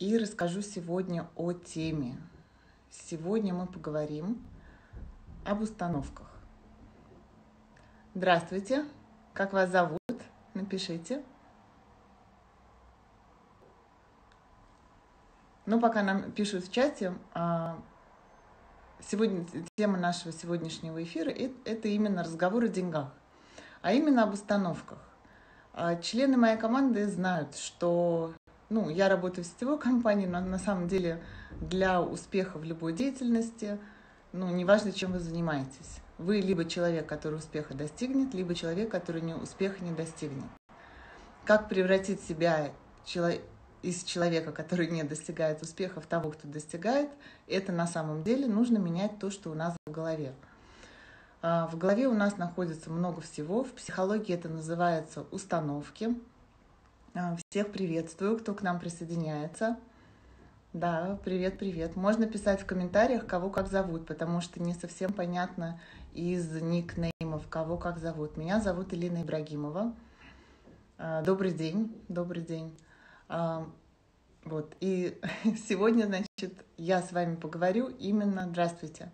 и расскажу сегодня о теме. Сегодня мы поговорим об установках. Здравствуйте! Как вас зовут? Напишите. Но пока нам пишут в чате, сегодня тема нашего сегодняшнего эфира – это именно разговор о деньгах, а именно об установках. Члены моей команды знают, что я работаю в сетевой компании, но на самом деле для успеха в любой деятельности, неважно, чем вы занимаетесь. Вы либо человек, который успеха достигнет, либо человек, который успеха не достигнет. Как превратить себя из человека, который не достигает успеха, в того, кто достигает, это на самом деле нужно менять то, что у нас в голове. В голове у нас находится много всего. В психологии это называется установки. Всех приветствую, кто к нам присоединяется. Да, привет-привет. Можно писать в комментариях, кого как зовут, потому что не совсем понятно из никнеймов, кого как зовут. Меня зовут Элина Ибрагимова. Добрый день, добрый день. Вот, и сегодня, значит, я с вами поговорю именно, здравствуйте,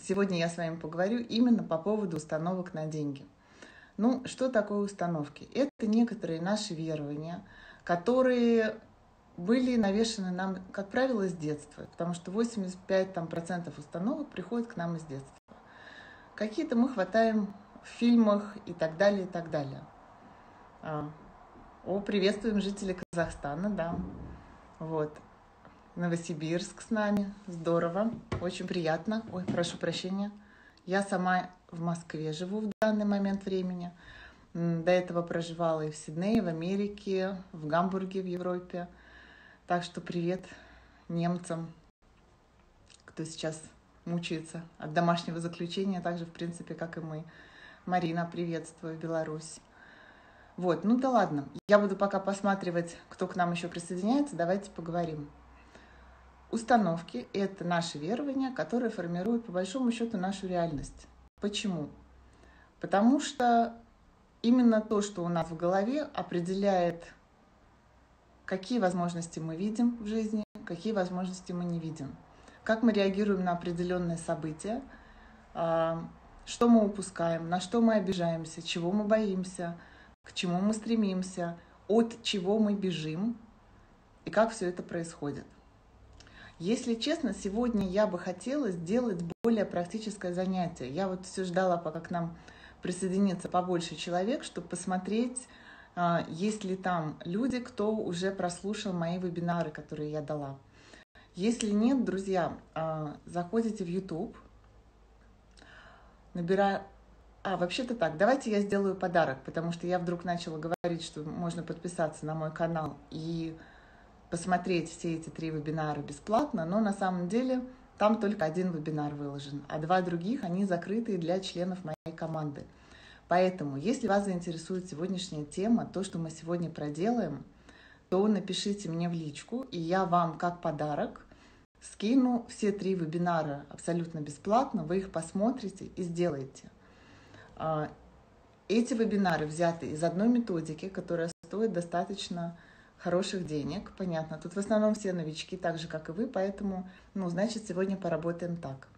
сегодня я с вами поговорю именно по поводу установок на деньги. Что такое установки? Это некоторые наши верования, которые были навешаны нам, как правило, с детства, потому что 85% установок приходят к нам из детства. Какие-то мы хватаем в фильмах и так далее, и так далее. Приветствуем жителей Казахстана, да. Вот. Новосибирск с нами. Здорово. Очень приятно. Ой, прошу прощения. Я сама в Москве живу в данный момент времени. До этого проживала и в Сиднее, и в Америке, в Гамбурге, в Европе. Так что привет немцам, кто сейчас мучается от домашнего заключения, так же, в принципе, как и мы. Марина, приветствую, Беларусь. Вот, да ладно. Я буду пока посматривать, кто к нам еще присоединяется. Давайте поговорим. Установки – это наши верования, которые формируют, по большому счету, нашу реальность. Почему? Потому что именно то, что у нас в голове, определяет, какие возможности мы видим в жизни, какие возможности мы не видим, как мы реагируем на определенные события, что мы упускаем, на что мы обижаемся, чего мы боимся, к чему мы стремимся, от чего мы бежим и как все это происходит. Если честно, сегодня я бы хотела сделать более практическое занятие. Я все ждала, пока к нам присоединится побольше человек, чтобы посмотреть, есть ли там люди, кто уже прослушал мои вебинары, которые я дала. Если нет, друзья, заходите в YouTube, набираю... вообще-то так, давайте я сделаю подарок, потому что я вдруг начала говорить, что можно подписаться на мой канал и посмотреть все эти 3 вебинара бесплатно, но на самом деле там только 1 вебинар выложен, а 2 других, они закрытые для членов моей команды. Поэтому, если вас заинтересует сегодняшняя тема, то, что мы сегодня проделаем, то напишите мне в личку, и я вам как подарок скину все 3 вебинара абсолютно бесплатно, вы их посмотрите и сделаете. Эти вебинары взяты из одной методики, которая стоит достаточно хороших денег, понятно. Тут в основном все новички, так же, как и вы, поэтому, значит, сегодня поработаем так.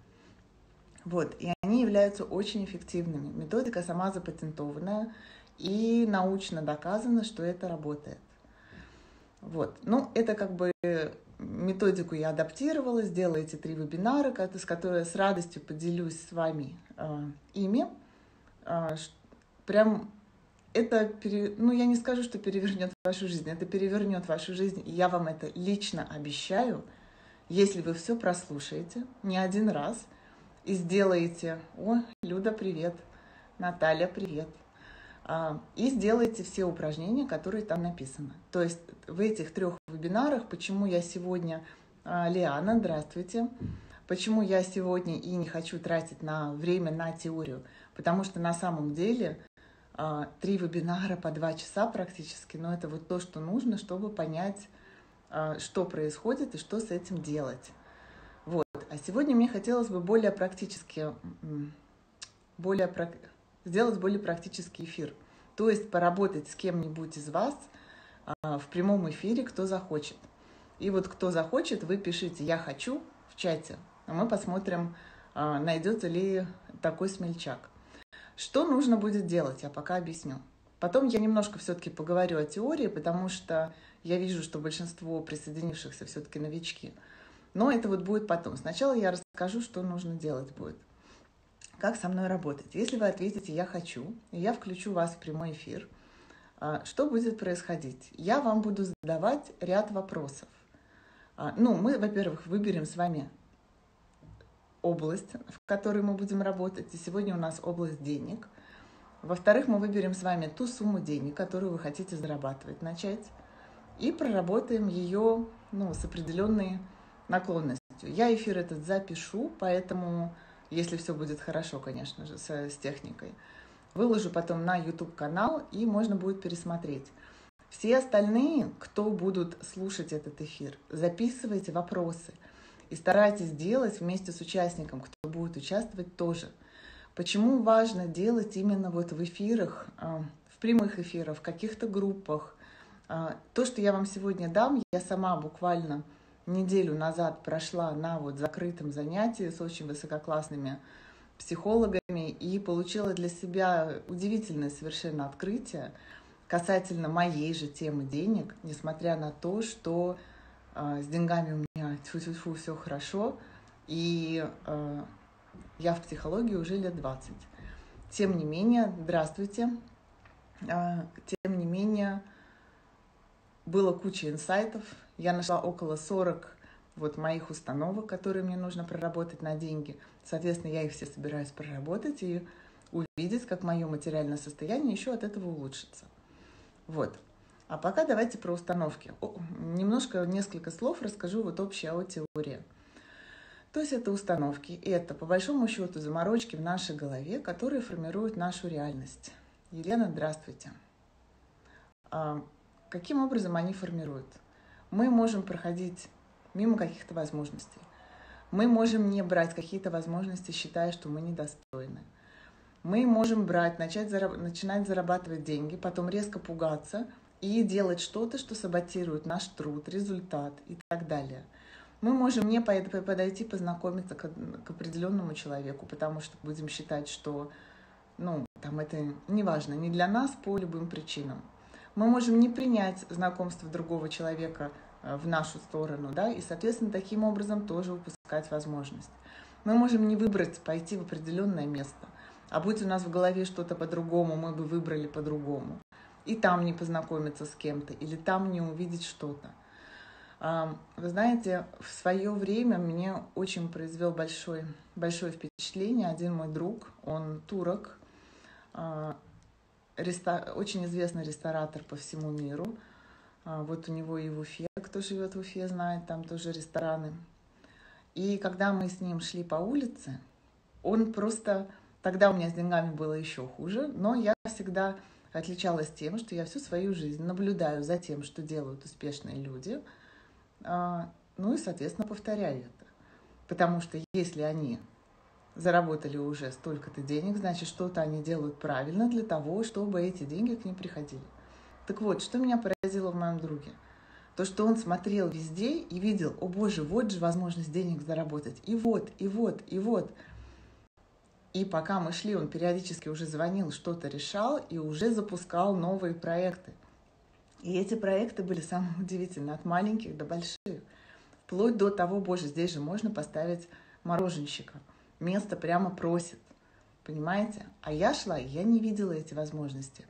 Вот, и они являются очень эффективными. Методика сама запатентованная и научно доказано, что это работает. Вот, это как бы методику я адаптировала, сделала эти 3 вебинара, с которой с радостью поделюсь с вами ими. Прям это, я не скажу, что перевернет вашу жизнь, это перевернет вашу жизнь, и я вам это лично обещаю, если вы все прослушаете не один раз и сделаете, Люда, привет, Наталья, привет, и сделаете все упражнения, которые там написаны. То есть в этих 3 вебинарах, почему я сегодня, Лиана, здравствуйте, почему я сегодня и не хочу тратить время на теорию, потому что на самом деле 3 вебинара по 2 часа практически, это то, что нужно, чтобы понять, что происходит и что с этим делать. Вот. А сегодня мне хотелось бы сделать более практический эфир, то есть поработать с кем-нибудь из вас в прямом эфире, кто захочет. И вот кто захочет, вы пишите «Я хочу» в чате. А мы посмотрим, найдется ли такой смельчак. Что нужно будет делать, я пока объясню. Потом я немножко все-таки поговорю о теории, потому что я вижу, что большинство присоединившихся все-таки новички. Но это вот будет потом. Сначала я расскажу, что нужно делать будет. Как со мной работать? Если вы ответите «Я хочу», и я включу вас в прямой эфир, что будет происходить? Я вам буду задавать ряд вопросов. Ну, мы, во-первых, выберем с вами область, в которой мы будем работать. И сегодня у нас область денег. Во-вторых, мы выберем с вами ту сумму денег, которую вы хотите зарабатывать, начать. И проработаем ее, ну, с определенной наклонностью. Я эфир этот запишу, поэтому, если все будет хорошо, конечно же, с техникой, выложу потом на YouTube-канал, и можно будет пересмотреть. Все остальные, кто будут слушать этот эфир, записывайте вопросы и старайтесь делать вместе с участником, кто будет участвовать, тоже. Почему важно делать именно вот в эфирах, в прямых эфирах, в каких-то группах? То, что я вам сегодня дам, я сама буквально неделю назад прошла на вот закрытом занятии с очень высококлассными психологами и получила для себя удивительное совершенно открытие касательно моей же темы денег, несмотря на то, что с деньгами у меня тьфу-тьфу-тьфу, все хорошо, и я в психологии уже лет 20. Тем не менее, здравствуйте, тем не менее, было куча инсайтов, я нашла около 40 вот моих установок, которые мне нужно проработать на деньги. Соответственно, я их все собираюсь проработать и увидеть, как мое материальное состояние еще от этого улучшится. Вот. А пока давайте про установки. Немножко, несколько слов расскажу вот общее о теории. То есть это установки, и это, по большому счету, заморочки в нашей голове, которые формируют нашу реальность. Елена, здравствуйте. Каким образом они формируют? Мы можем проходить мимо каких-то возможностей. Мы можем не брать какие-то возможности, считая, что мы недостойны. Мы можем брать, начинать зарабатывать деньги, потом резко пугаться и делать что-то, что саботирует наш труд, результат и так далее. Мы можем не подойти познакомиться к определенному человеку, потому что будем считать, что ну, там это не важно, не для нас по любым причинам. Мы можем не принять знакомство другого человека в нашу сторону, да, и, соответственно, таким образом тоже упускать возможность. Мы можем не выбрать пойти в определенное место, а будь у нас в голове что-то по-другому, мы бы выбрали по-другому. И там не познакомиться с кем-то, или там не увидеть что-то. Вы знаете, в свое время мне очень произвел большое впечатление один мой друг, он турок, очень известный ресторатор по всему миру. Вот у него и в Уфе, кто живет в Уфе, знает, там тоже рестораны. И когда мы с ним шли по улице, он просто... Тогда у меня с деньгами было еще хуже, но я всегда отличалась тем, что я всю свою жизнь наблюдаю за тем, что делают успешные люди, ну и, соответственно, повторяю это. Потому что если они заработали уже столько-то денег, значит, что-то они делают правильно для того, чтобы эти деньги к ним приходили. Так вот, что меня поразило в моем друге? То, что он смотрел везде и видел, о боже, вот же возможность денег заработать. И вот, и вот, и вот. И пока мы шли, он периодически уже звонил, что-то решал и уже запускал новые проекты. И эти проекты были самые удивительные, от маленьких до больших. Вплоть до того, боже, здесь же можно поставить мороженщика. Место прямо просит, понимаете? А я шла, и я не видела эти возможности.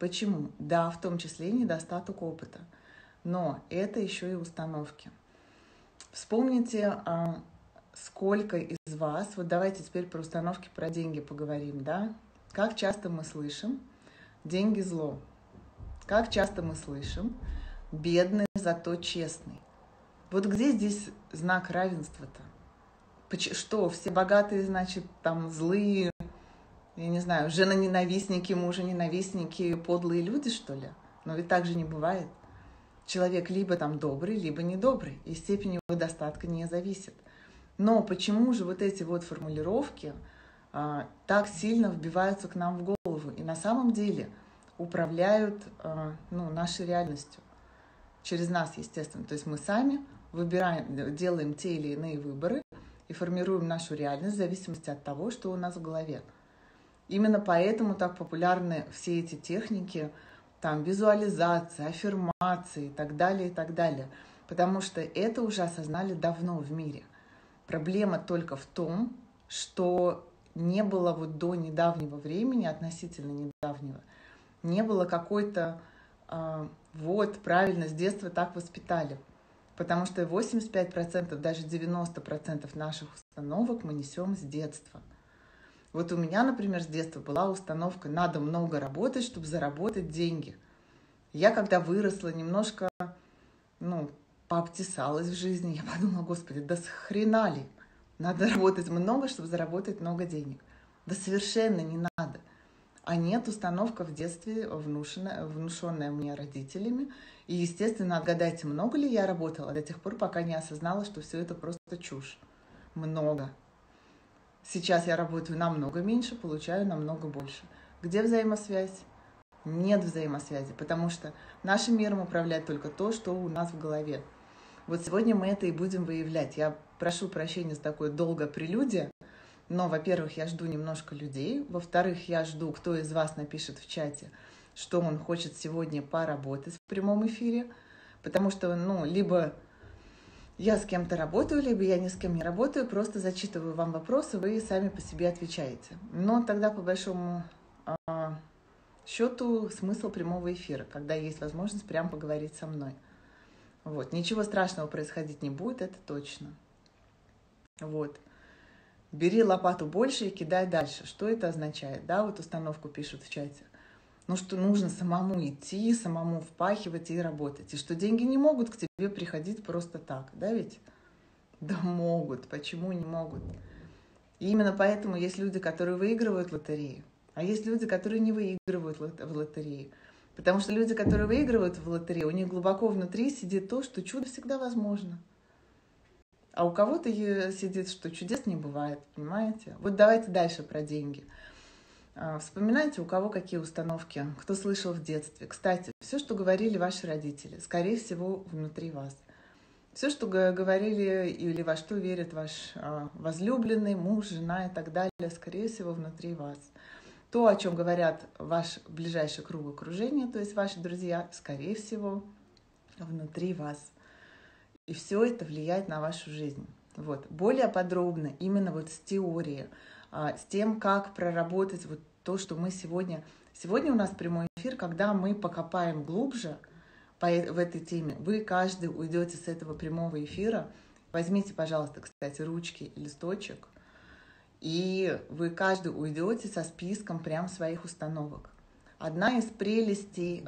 Почему? Да, в том числе и недостаток опыта. Но это еще и установки. Вспомните, сколько из вас... Вот давайте теперь про установки, про деньги поговорим, да? Как часто мы слышим «деньги – зло». Как часто мы слышим «бедный, зато честный». Вот где здесь знак равенства-то? Что, все богатые, значит, там злые, я не знаю, женоненавистники, мужа-ненавистники, подлые люди, что ли? Но ведь так же не бывает. Человек либо там добрый, либо недобрый, и степень его достатка не зависит. Но почему же вот эти вот формулировки так сильно вбиваются к нам в голову и на самом деле управляют нашей реальностью? через нас, естественно. То есть мы сами выбираем, делаем те или иные выборы и формируем нашу реальность в зависимости от того, что у нас в голове. Именно поэтому так популярны все эти техники, там, визуализации, аффирмации и так далее, потому что это уже осознали давно в мире. Проблема только в том, что не было вот до недавнего времени, относительно недавнего, не было какой-то вот, правильно, с детства так воспитали. Потому что 85%, даже 90% наших установок мы несем с детства. Вот у меня, например, с детства была установка «надо много работать, чтобы заработать деньги». Я, когда выросла, немножко, пообтесалась в жизни, я подумала: «Господи, да с хрена ли? Надо работать много, чтобы заработать много денег». Да совершенно не надо. А нет, установка в детстве, внушенная мне родителями. И, естественно, отгадайте, много ли я работала до тех пор, пока не осознала, что все это просто чушь. Много. Сейчас я работаю намного меньше, получаю намного больше. Где взаимосвязь? Нет взаимосвязи, потому что нашим миром управляет только то, что у нас в голове. Вот сегодня мы это и будем выявлять. Я прошу прощения за такое долгое прелюдия, но, во-первых, я жду немножко людей, во-вторых, я жду, кто из вас напишет в чате, что он хочет сегодня поработать в прямом эфире, потому что, либо я с кем-то работаю, либо я ни с кем не работаю, просто зачитываю вам вопросы, вы сами по себе отвечаете. Но тогда, по большому счету, смысл прямого эфира, когда есть возможность прямо поговорить со мной. Вот. Ничего страшного происходить не будет, это точно. Вот. Бери лопату больше и кидай дальше. Что это означает? Да, вот установку пишут в чате. Что нужно самому идти, самому впахивать и работать. И что деньги не могут к тебе приходить просто так, да ведь? Да могут. Почему не могут? И именно поэтому есть люди, которые выигрывают в лотереи, а есть люди, которые не выигрывают в лотереи. Потому что люди, которые выигрывают в лотерею, у них глубоко внутри сидит то, что чудо всегда возможно. А у кого-то сидит, что чудес не бывает, понимаете? Вот давайте дальше про деньги. Вспоминайте, у кого какие установки, кто слышал в детстве. Кстати, все, что говорили ваши родители, скорее всего, внутри вас. Все, что говорили или во что верит ваш возлюбленный, муж, жена и так далее, скорее всего, внутри вас. То, о чем говорят ваш ближайший круг окружения, то есть ваши друзья, скорее всего, внутри вас. И все это влияет на вашу жизнь. Вот. Более подробно, именно вот с теорией, с тем, как проработать вот то, что мы сегодня... Сегодня у нас прямой эфир, когда мы покопаем глубже в этой теме. Вы каждый уйдете с этого прямого эфира. Возьмите, пожалуйста, кстати, ручки и листочек. И вы каждый уйдете со списком прям своих установок. Одна из прелестей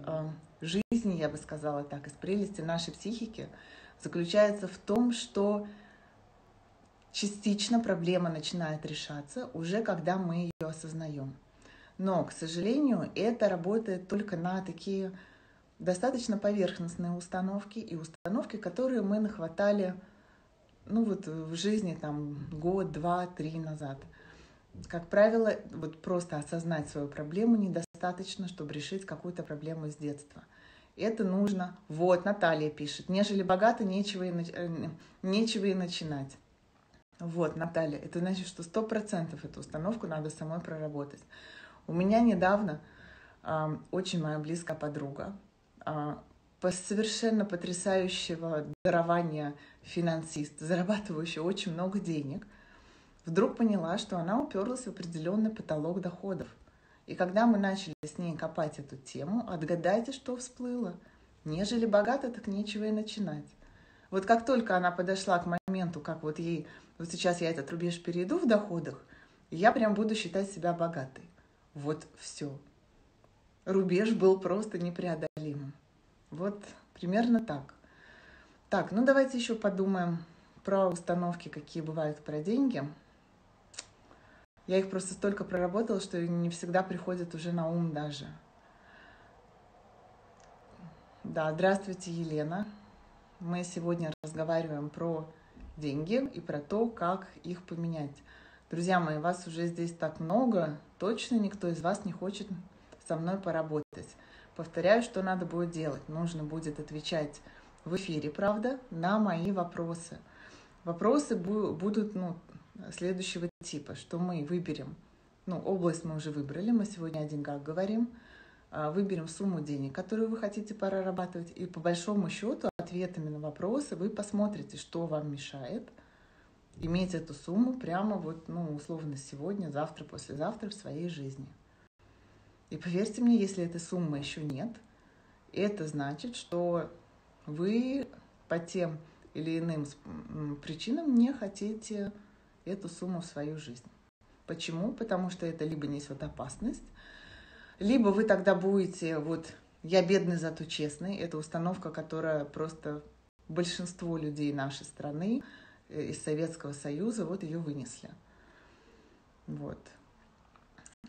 жизни, я бы сказала так, из прелестей нашей психики заключается в том, что частично проблема начинает решаться уже когда мы ее осознаем. Но, к сожалению, это работает только на такие достаточно поверхностные установки и установки, которые мы нахватали в жизни там год, два, три назад. Как правило, вот просто осознать свою проблему недостаточно, чтобы решить какую-то проблему с детства. Это нужно, вот Наталья пишет, нежели богато, нечего и начинать. Вот, Наталья, это значит, что 100% эту установку надо самой проработать. У меня недавно очень моя близкая подруга по совершенно потрясающего дарования финансист, зарабатывающая очень много денег, вдруг поняла, что она уперлась в определенный потолок доходов. И когда мы начали с ней копать эту тему, отгадайте, что всплыло. Нежели богато, так нечего и начинать. Вот как только она подошла к моменту, как вот ей... Вот сейчас я этот рубеж перейду в доходах, и я прям буду считать себя богатой. Вот все. Рубеж был просто непреодолимым. Вот примерно так. Так, давайте еще подумаем про установки, какие бывают про деньги. Я их просто столько проработала, что не всегда приходят уже на ум даже. Да, здравствуйте, Елена. Мы сегодня разговариваем про деньги и про то, как их поменять. Друзья мои, вас уже здесь так много, точно никто из вас не хочет со мной поработать. Повторяю, что надо будет делать. Нужно будет отвечать в эфире, правда, на мои вопросы. Вопросы будут следующего типа, что мы выберем. Область мы уже выбрали, мы сегодня о деньгах говорим. Выберем сумму денег, которую вы хотите прорабатывать. И по большому счету ответами на вопросы вы посмотрите, что вам мешает иметь эту сумму прямо условно сегодня, завтра, послезавтра в своей жизни. И поверьте мне, если этой суммы еще нет, это значит, что вы по тем или иным причинам не хотите эту сумму в свою жизнь. Почему? Потому что это либо несет опасность, либо вы тогда будете, я бедный, зато честный. Это установка, которая просто большинство людей нашей страны из Советского Союза ее вынесли.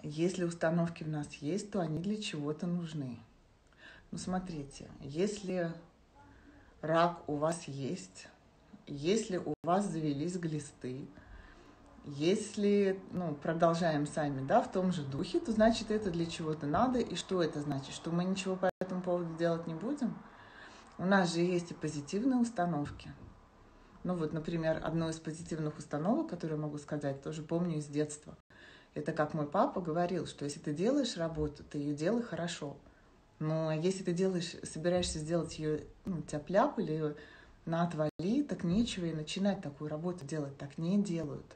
Если установки у нас есть, то они для чего-то нужны. Смотрите, если рак у вас есть, если у вас завелись глисты, если, продолжаем сами, в том же духе, то значит, это для чего-то надо. И что это значит? Что мы ничего по этому поводу делать не будем? У нас же есть и позитивные установки. Например, одну из позитивных установок, которую я могу сказать, тоже помню из детства. Это как мой папа говорил, что если ты делаешь работу, ты ее делай хорошо. Но если ты собираешься сделать ее тяп-ляп или на отвали, так нечего и начинать такую работу делать. Так не делают.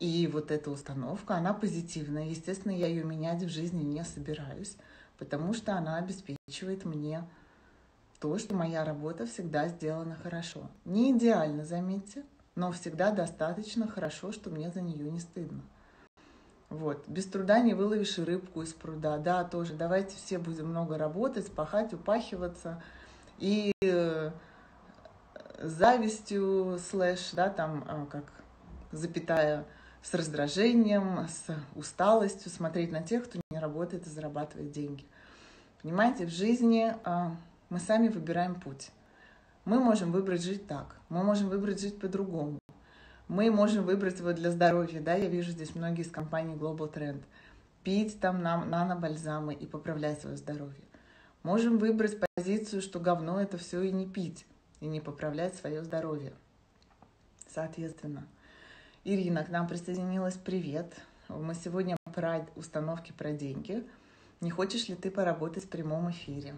И эта установка, она позитивная. Естественно, я ее менять в жизни не собираюсь, потому что она обеспечивает мне то, что моя работа всегда сделана хорошо. Не идеально, заметьте, но всегда достаточно хорошо, что мне за нее не стыдно. Без труда не выловишь и рыбку из пруда. Да, тоже давайте все будем много работать, пахать, упахиваться. И завистью запятая, с раздражением, с усталостью смотреть на тех, кто не работает и зарабатывает деньги. Понимаете, в жизни мы сами выбираем путь. Мы можем выбрать жить так, мы можем выбрать жить по-другому. Мы можем выбрать его для здоровья. Да, я вижу здесь многие из компаний Global Trend. Пить там нанобальзамы и поправлять свое здоровье. Можем выбрать позицию, что говно это все и не пить, и не поправлять свое здоровье. Соответственно. Ирина к нам присоединилась. Привет. Мы сегодня про установки, про деньги. Не хочешь ли ты поработать в прямом эфире?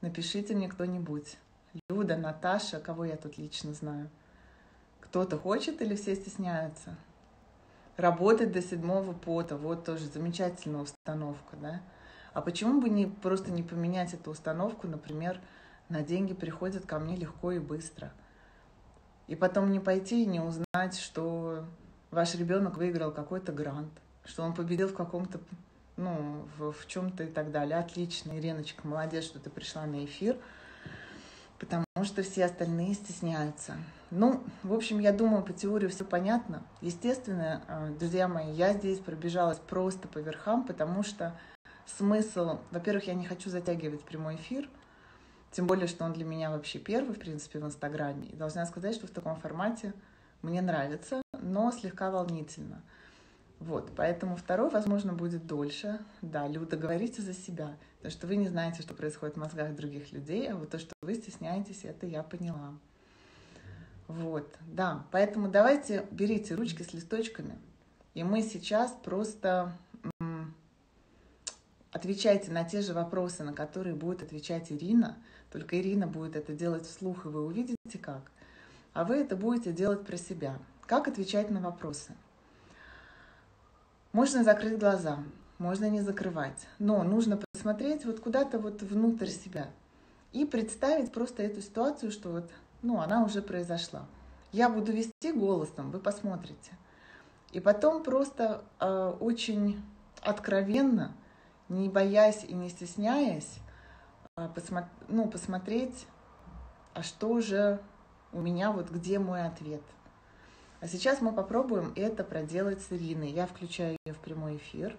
Напишите мне кто-нибудь. Люда, Наташа, кого я тут лично знаю. Кто-то хочет или все стесняются? Работать до седьмого пота. Тоже замечательная установка, да? А почему бы просто не поменять эту установку, например, на деньги приходят ко мне легко и быстро? И потом не пойти и не узнать, что ваш ребенок выиграл какой-то грант, что он победил в каком-то, в чем-то и так далее. Отлично, Ириночка, молодец, что ты пришла на эфир. Потому что все остальные стесняются. В общем, я думаю, по теории все понятно. Естественно, друзья мои, я здесь пробежалась просто по верхам, потому что смысл... Во-первых, я не хочу затягивать прямой эфир, тем более, что он для меня вообще первый, в принципе, в Инстаграме. И должна сказать, что в таком формате мне нравится, но слегка волнительно. Поэтому второй, возможно, будет дольше. Да, Люда, говорите за себя, потому что вы не знаете, что происходит в мозгах других людей, а то, что вы стесняетесь, это я поняла. Да, поэтому давайте берите ручки с листочками, и мы сейчас просто отвечайте на те же вопросы, на которые будет отвечать Ирина, только Ирина будет это делать вслух, и вы увидите как, а вы это будете делать про себя. Как отвечать на вопросы? Можно закрыть глаза, можно не закрывать, но нужно посмотреть куда-то внутрь себя и представить просто эту ситуацию, что она уже произошла. Я буду вести голосом, вы посмотрите. И потом просто очень откровенно, не боясь и не стесняясь, посмотреть, а что же у меня, где мой ответ. А сейчас мы попробуем это проделать с Ириной. Я включаю ее в прямой эфир.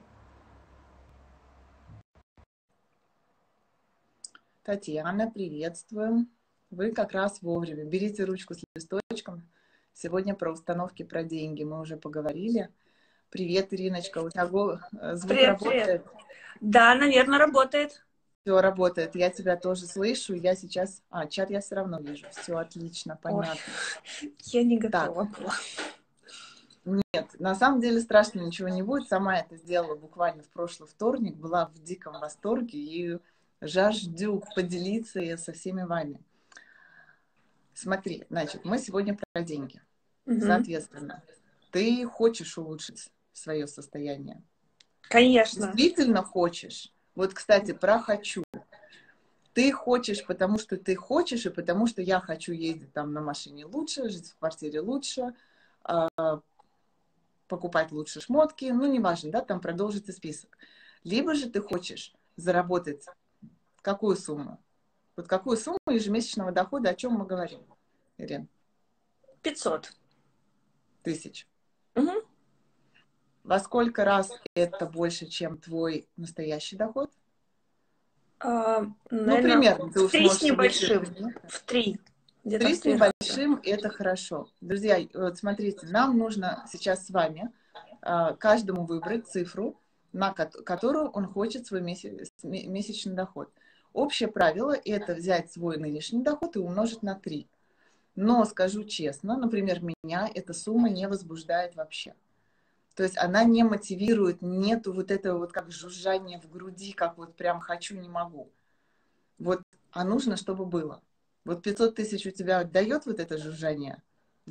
Татьяна, приветствуем. Вы как раз вовремя. Берите ручку с листочком. Сегодня про установки, про деньги мы уже поговорили. Привет, Ириночка. У тебя звук работает? Привет. Да, наверное, работает. Все работает, я тебя тоже слышу, я сейчас... А, чат я все равно вижу, все отлично, понятно. Ой, я не готова была. Нет, на самом деле страшно ничего не будет, сама это сделала буквально в прошлый вторник, была в диком восторге и жажду поделиться со всеми вами. Смотри, значит, мы сегодня про деньги, соответственно, ты хочешь улучшить свое состояние? Конечно. Действительно хочешь? Вот, кстати, про «хочу». Ты хочешь, потому что ты хочешь, и потому что я хочу ездить там на машине лучше, жить в квартире лучше, покупать лучше шмотки, ну, неважно, да, там продолжится список. Либо же ты хочешь заработать какую сумму? Вот какую сумму ежемесячного дохода, о чем мы говорим, Ирина? 500. Тысяч. Угу. Во сколько раз это больше, чем твой настоящий доход? Наверное, ну, примерно. В три с небольшим. В три с небольшим – это хорошо. Друзья, вот смотрите, нам нужно сейчас с вами каждому выбрать цифру, на которую он хочет свой месячный доход. Общее правило – это взять свой нынешний доход и умножить на 3. Но, скажу честно, например, меня эта сумма не возбуждает вообще. То есть она не мотивирует, нету вот этого вот как жужжание в груди, как вот прям хочу, не могу. Вот, а нужно, чтобы было. Вот 500 тысяч у тебя дает вот это жужжание?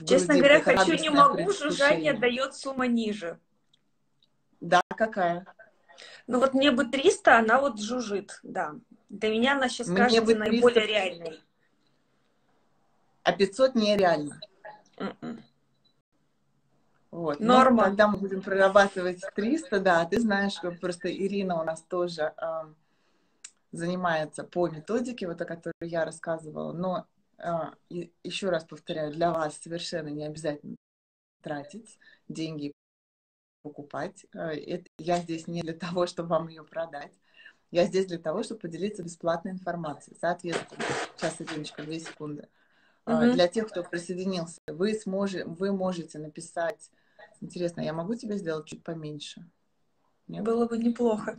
Честно говоря, хочу, не могу, жужжание дает сумма ниже. Да, какая? Ну вот мне бы 300, она вот жужжит, да. Для меня она сейчас кажется наиболее реальной. А 500 нереально. Вот. Норма. Но, когда мы будем прорабатывать 300, да, ты знаешь, просто Ирина у нас тоже занимается по методике, вот о которой я рассказывала, но еще раз повторяю, для вас совершенно не обязательно тратить деньги, покупать. Я здесь не для того, чтобы вам ее продать, я здесь для того, чтобы поделиться бесплатной информацией. Соответственно, сейчас, Ириночка, 2 секунды. Для тех, кто присоединился, вы можете написать... Интересно, я могу тебе сделать чуть поменьше? Нет? Было бы неплохо.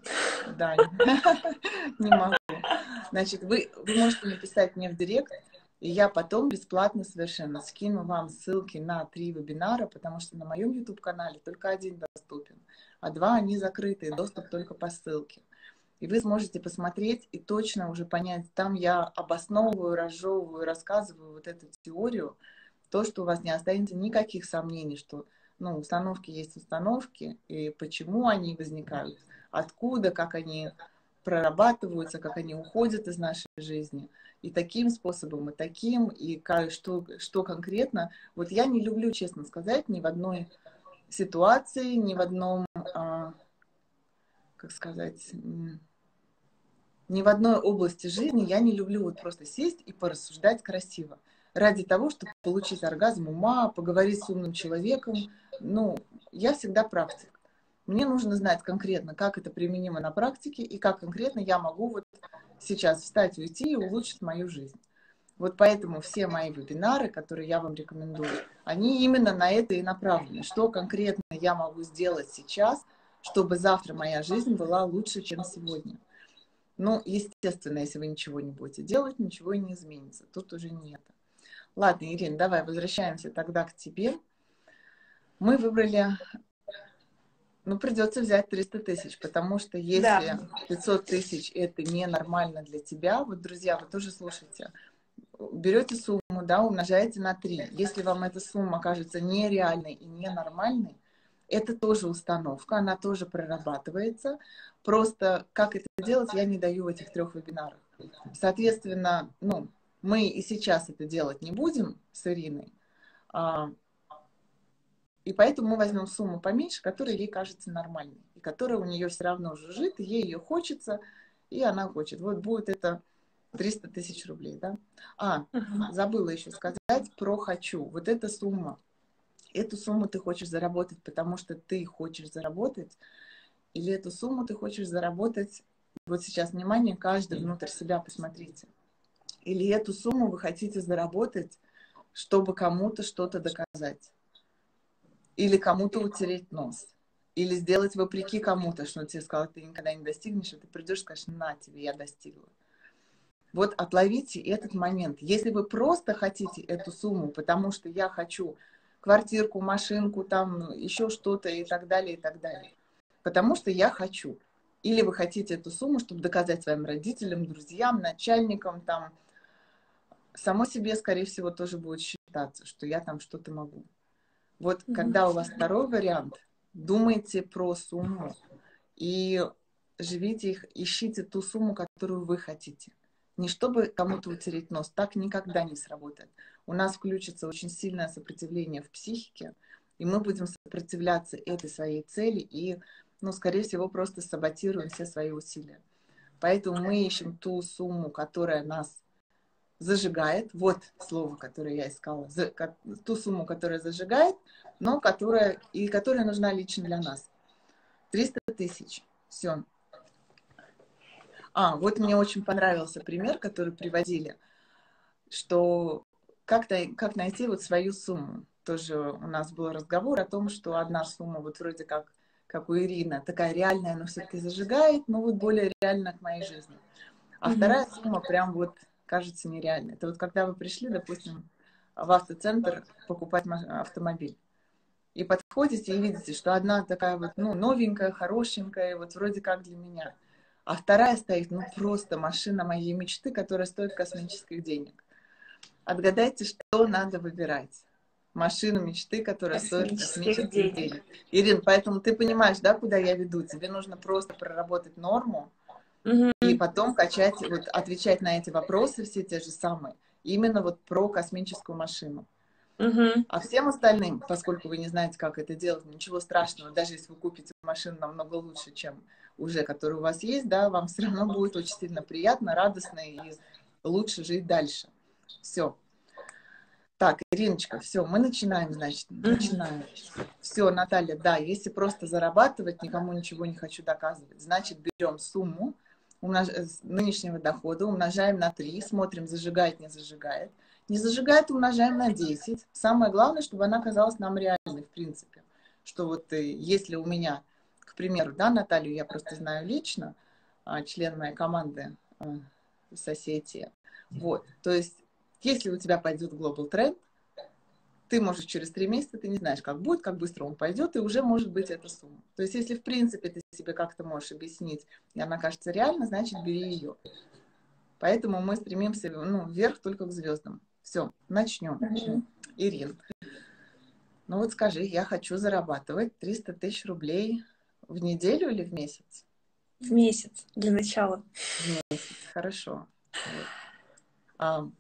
Да, не могу. Значит, вы можете написать мне в директ, и я потом бесплатно совершенно скину вам ссылки на 3 вебинара, потому что на моем YouTube-канале только 1 доступен, а 2 они закрыты, доступ только по ссылке. И вы сможете посмотреть и точно уже понять, там я обосновываю, разжевываю, рассказываю вот эту теорию, то, что у вас не останется никаких сомнений, что ну, установки есть установки, и почему они возникают, откуда, как они прорабатываются, как они уходят из нашей жизни. И таким способом, и таким, и что конкретно. Вот я не люблю, честно сказать, ни в одной ситуации, ни в одном, как сказать... Ни в одной области жизни я не люблю вот просто сесть и порассуждать красиво. Ради того, чтобы получить оргазм ума, поговорить с умным человеком. Ну, я всегда практик. Мне нужно знать конкретно, как это применимо на практике и как конкретно я могу вот сейчас встать, уйти и улучшить мою жизнь. Вот поэтому все мои вебинары, которые я вам рекомендую, они именно на это и направлены. Что конкретно я могу сделать сейчас, чтобы завтра моя жизнь была лучше, чем сегодня. Ну, естественно, если вы ничего не будете делать, ничего и не изменится. Тут уже не это. Ладно, Ирина, давай возвращаемся тогда к тебе. Мы выбрали... Ну, придется взять 300 тысяч, потому что если 500 тысяч – это ненормально для тебя, вот, друзья, вы тоже слушайте, берете сумму, да, умножаете на 3. Если вам эта сумма кажется нереальной и ненормальной, это тоже установка, она тоже прорабатывается. Просто как это делать, я не даю в этих 3 вебинарах. Соответственно, ну, мы и сейчас это делать не будем с Ириной. И поэтому мы возьмем сумму поменьше, которая ей кажется нормальной. И которая у нее все равно жужжит, ей ее хочется, и она хочет. Вот будет это 300 тысяч рублей, да? А, забыла еще сказать про «хочу». Вот эта сумма. Эту сумму ты хочешь заработать, потому что ты хочешь заработать, или эту сумму ты хочешь заработать, вот сейчас, внимание, каждый внутрь себя посмотрите, или эту сумму вы хотите заработать, чтобы кому-то что-то доказать, или кому-то утереть нос, Или сделать вопреки кому-то, что он тебе сказал, ты никогда не достигнешь, а ты придешь и скажешь, на тебе, я достигла. Вот отловите этот момент. Если вы просто хотите эту сумму, потому что я хочу квартирку, машинку, там еще что-то и так далее, потому что я хочу. Или вы хотите эту сумму, чтобы доказать своим родителям, друзьям, начальникам, там, само себе, скорее всего, тоже будет считаться, что я там что-то могу. Вот когда у вас второй вариант, думайте про сумму и живите их, ищите ту сумму, которую вы хотите. Не чтобы кому-то утереть нос, так никогда не сработает. У нас включится очень сильное сопротивление в психике, и мы будем сопротивляться этой своей цели и, ну, скорее всего, просто саботируем все свои усилия. Поэтому мы ищем ту сумму, которая нас зажигает. Вот слово, которое я искала. Ту сумму, которая зажигает, но которая нужна лично для нас. 300 тысяч. Все. Вот мне очень понравился пример, который приводили, что как найти вот свою сумму. Тоже у нас был разговор о том, что одна сумма вот вроде как у Ирины, такая реальная, но все-таки зажигает, но вот более реальная к моей жизни. А вторая сумма прям вот кажется нереальной. Это вот когда вы пришли, допустим, в автоцентр покупать автомобиль. И подходите и видите, что одна такая вот, ну, новенькая, хорошенькая, вот вроде как для меня. А вторая стоит, ну, просто машина моей мечты, которая стоит космических денег. Отгадайте, что надо выбирать. Машину мечты, которая стоит космических денег. Ирин, поэтому ты понимаешь, да, куда я веду? Тебе нужно просто проработать норму и потом качать, вот, отвечать на эти вопросы, все те же самые, именно вот про космическую машину. А всем остальным, поскольку вы не знаете, как это делать, ничего страшного, даже если вы купите машину намного лучше, чем уже, которая у вас есть, да, вам все равно будет очень сильно приятно, радостно и лучше жить дальше. Все. Так, Ириночка, все, мы начинаем, значит, начинаем. Все, Наталья, да, если просто зарабатывать, никому ничего не хочу доказывать, значит, берем сумму нынешнего дохода, умножаем на 3, смотрим, зажигает, не зажигает. Не зажигает, умножаем на 10. Самое главное, чтобы она казалась нам реальной, в принципе. Что вот если у меня, к примеру, да, Наталью я просто знаю лично, член моей команды соцсети. Вот, то есть, если у тебя пойдет Global Trend, ты можешь через 3 месяца, ты не знаешь, как будет, как быстро он пойдет, и уже может быть эта сумма. То есть, если, в принципе, ты себе как-то можешь объяснить, и она кажется реально, значит, бери ее. Поэтому мы стремимся, ну, вверх только к звездам. Все, начнем. Ирин, ну вот скажи, я хочу зарабатывать 300 тысяч рублей в неделю или в месяц? В месяц, для начала. В месяц, хорошо. Вот.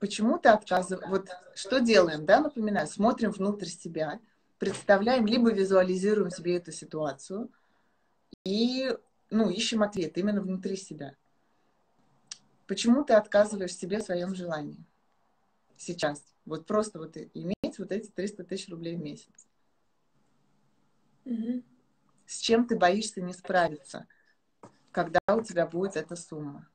Почему ты отказываешь? Вот что делаем, да, напоминаю, смотрим внутрь себя, представляем, либо визуализируем себе эту ситуацию и, ну, ищем ответ именно внутри себя. Почему ты отказываешь себе в своем желании? Сейчас. Вот просто вот иметь вот эти 300 тысяч рублей в месяц. С чем ты боишься не справиться, когда у тебя будет эта сумма?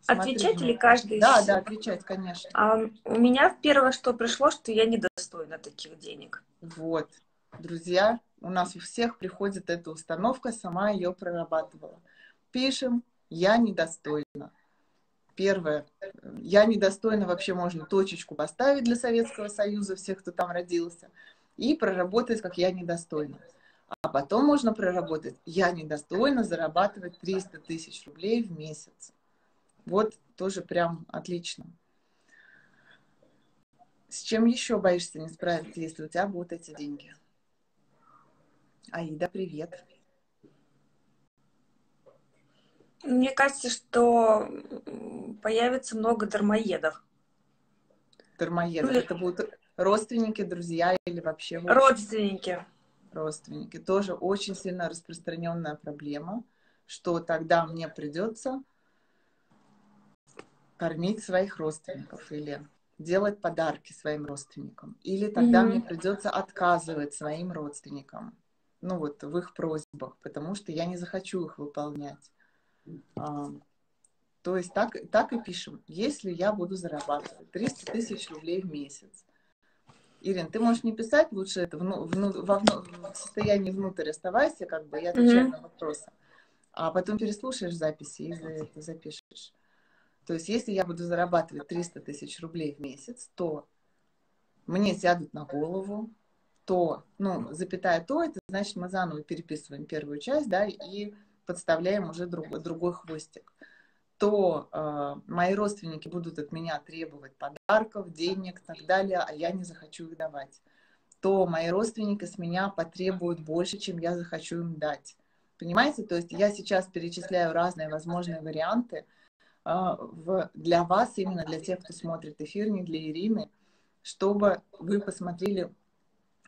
Смотри, отвечать или каждый? Да, да, отвечать, конечно. У меня первое, что пришло, что я недостойна таких денег. Вот. Друзья, у нас у всех приходит эта установка, сама ее прорабатывала. Пишем «я недостойна». Первое. Я недостойна, вообще можно точечку поставить для Советского Союза, всех, кто там родился, и проработать, как я недостойна. А потом можно проработать «я недостойна зарабатывать 300 тысяч рублей в месяц». Вот тоже прям отлично. С чем еще боишься не справиться, если у тебя будут эти деньги? Аида, привет. Мне кажется, что появится много дармоедов. Дармоедов. Это будут родственники, друзья или вообще... Родственники. Родственники. Тоже очень сильно распространенная проблема, что тогда мне придется кормить своих родственников или делать подарки своим родственникам. Или тогда мне придется отказывать своим родственникам, ну вот в их просьбах, потому что я не захочу их выполнять. То есть так и пишем. Если я буду зарабатывать 300 тысяч рублей в месяц, Ирин, ты можешь не писать, лучше это в состоянии внутрь оставайся, как бы я отвечаю на вопросы. А потом переслушаешь записи и запишешь. То есть, если я буду зарабатывать 300 тысяч рублей в месяц, то мне сядут на голову, то, ну, запятая то, это значит, мы заново переписываем первую часть, да, и подставляем уже другой хвостик. То мои родственники будут от меня требовать подарков, денег и так далее, а я не захочу их давать. То мои родственники с меня потребуют больше, чем я захочу им дать. Понимаете? То есть я сейчас перечисляю разные возможные варианты для вас, именно для тех, кто смотрит эфир, не для Ирины, чтобы вы посмотрели,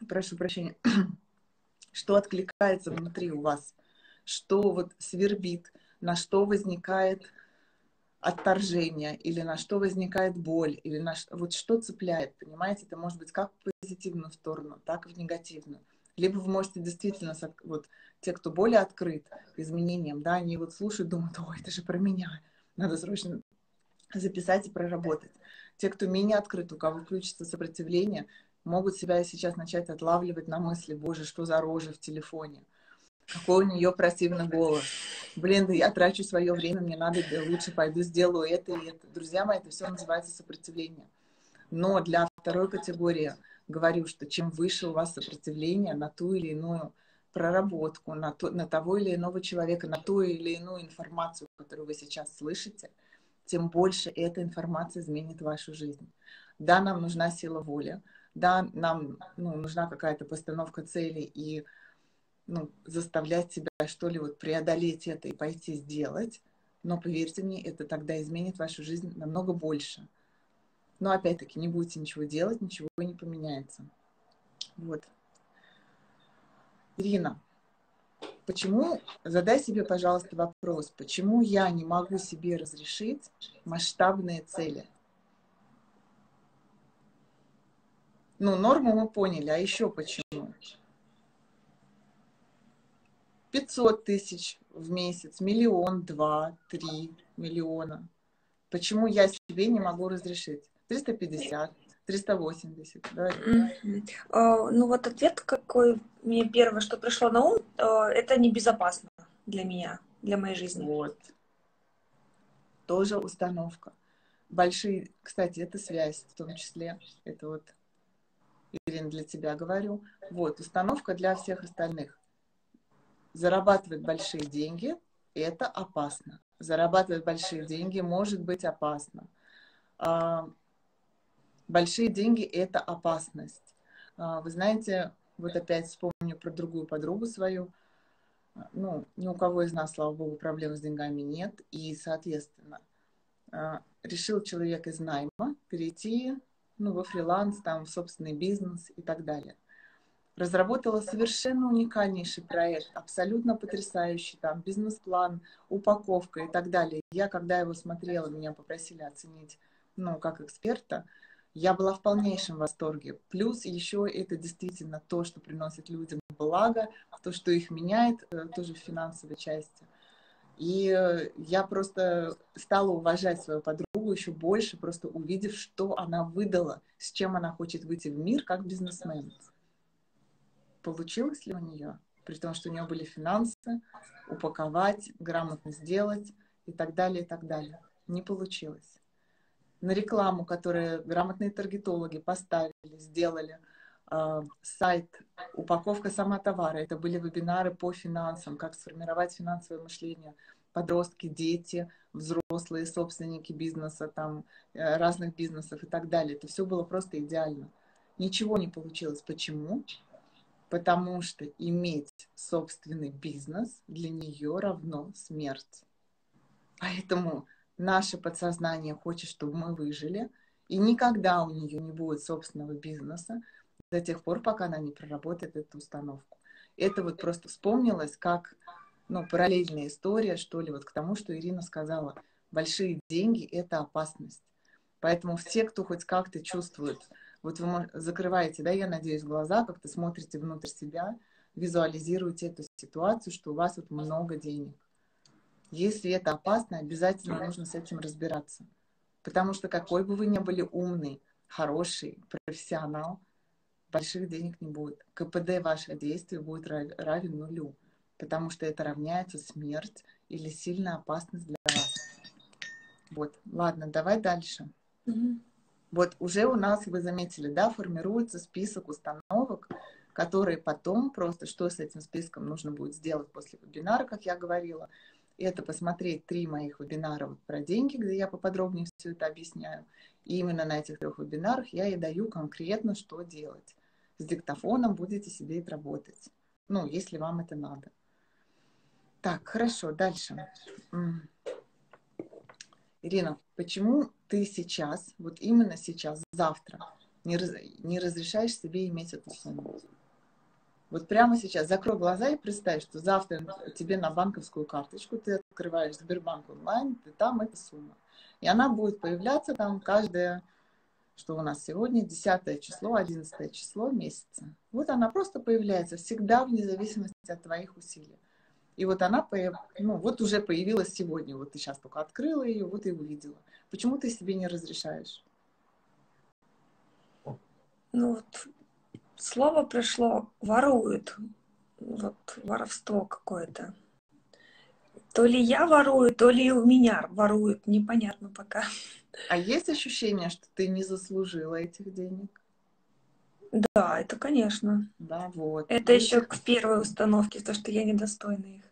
прошу прощения, что откликается внутри у вас, что вот свербит, на что возникает отторжение, или на что возникает боль, или на вот что цепляет, понимаете, это может быть как в позитивную сторону, так и в негативную. Либо вы можете действительно, вот те, кто более открыт к изменениям, да, они вот слушают, думают, ой, это же про меня, надо срочно записать и проработать. Те, кто менее открыт, у кого включится сопротивление, могут себя сейчас начать отлавливать на мысли, боже, что за рожа в телефоне. Какой у нее противный голос. Блин, да я трачу свое время, мне надо, да лучше пойду сделаю это и это. Друзья мои, это все называется сопротивление. Но для второй категории говорю, что чем выше у вас сопротивление на ту или иную проработку, на того или иного человека, на ту или иную информацию, которую вы сейчас слышите, тем больше эта информация изменит вашу жизнь. Да, нам нужна сила воли, да, нам нужна какая-то постановка цели и заставлять себя, что ли, вот преодолеть это и пойти сделать, но, поверьте мне, это тогда изменит вашу жизнь намного больше. Но, опять-таки, не будете ничего делать, ничего не поменяется. Вот. Ирина, почему, задай себе, пожалуйста, вопрос, почему я не могу себе разрешить масштабные цели? Ну, норму мы поняли, а еще почему? 500 тысяч в месяц, миллион, 2, 3 миллиона. Почему я себе не могу разрешить? 350, 380. Давай. Ну вот ответ какой мне первое, что пришло на ум, это небезопасно для меня, для моей жизни. Вот. Тоже установка. Большие, кстати, это связь в том числе. Это вот, Ирина, для тебя говорю. Вот, установка для всех остальных. Зарабатывать большие деньги – это опасно. Зарабатывать большие деньги может быть опасно. Большие деньги – это опасность. Вы знаете, вот опять вспомню про другую подругу свою. Ну, ни у кого из нас, слава богу, проблем с деньгами нет. И, соответственно, решил человек из найма перейти во фриланс, там, в собственный бизнес и так далее. Разработала совершенно уникальнейший проект, абсолютно потрясающий, там, бизнес-план, упаковка и так далее. Я, когда его смотрела, меня попросили оценить, как эксперта, я была в полнейшем восторге. Плюс еще это действительно то, что приносит людям благо, то, что их меняет, тоже в финансовой части. И я просто стала уважать свою подругу еще больше, просто увидев, что она выдала, с чем она хочет выйти в мир как бизнесмен. Получилось ли у нее, при том, что у нее были финансы, упаковать, грамотно сделать и так далее, и так далее. Не получилось. На рекламу, которую грамотные таргетологи поставили, сделали, сайт, упаковка сама товара. Это были вебинары по финансам, как сформировать финансовое мышление. Подростки, дети, взрослые, собственники бизнеса, там, разных бизнесов и так далее. Это все было просто идеально. Ничего не получилось. Почему? Потому что иметь собственный бизнес для нее равно смерть. Поэтому наше подсознание хочет, чтобы мы выжили, и никогда у нее не будет собственного бизнеса до тех пор, пока она не проработает эту установку. Это вот просто вспомнилось как параллельная история, что ли, вот к тому, что Ирина сказала. Большие деньги – это опасность. Поэтому все, кто хоть как-то чувствует... Вот вы закрываете, да, я надеюсь, глаза, как-то смотрите внутрь себя, визуализируете эту ситуацию, что у вас вот много денег. Если это опасно, обязательно нужно с этим разбираться. Потому что какой бы вы ни были умный, хороший, профессионал, больших денег не будет. КПД ваших действий будет равен нулю, потому что это равняется смерть или сильная опасность для вас. Вот, ладно, давай дальше. Угу. Вот уже у нас, вы заметили, да, формируется список установок, которые потом просто, что с этим списком нужно будет сделать после вебинара, как я говорила, это посмотреть 3 моих вебинара про деньги, где я поподробнее все это объясняю. И именно на этих 3 вебинарах я и даю конкретно, что делать. С диктофоном будете сидеть работать. Ну, если вам это надо. Так, хорошо, дальше. Ирина, почему ты сейчас, вот именно сейчас, завтра, не разрешаешь себе иметь эту сумму? Вот прямо сейчас закрой глаза и представь, что завтра тебе на банковскую карточку ты открываешь Сбербанк онлайн, и там эта сумма. И она будет появляться там каждое, что у нас сегодня, 10 число, 11 число месяца. Вот она просто появляется всегда вне зависимости от твоих усилий. И вот она, ну, вот уже появилась сегодня, вот ты сейчас только открыла ее, вот и увидела. Почему ты себе не разрешаешь? Ну вот слово пришло «воруют». Вот воровство какое-то. То ли я ворую, то ли у меня воруют. Непонятно пока. А есть ощущение, что ты не заслужила этих денег? Да, это конечно. Да, вот. Это еще к первой установке, то, что я недостойна их.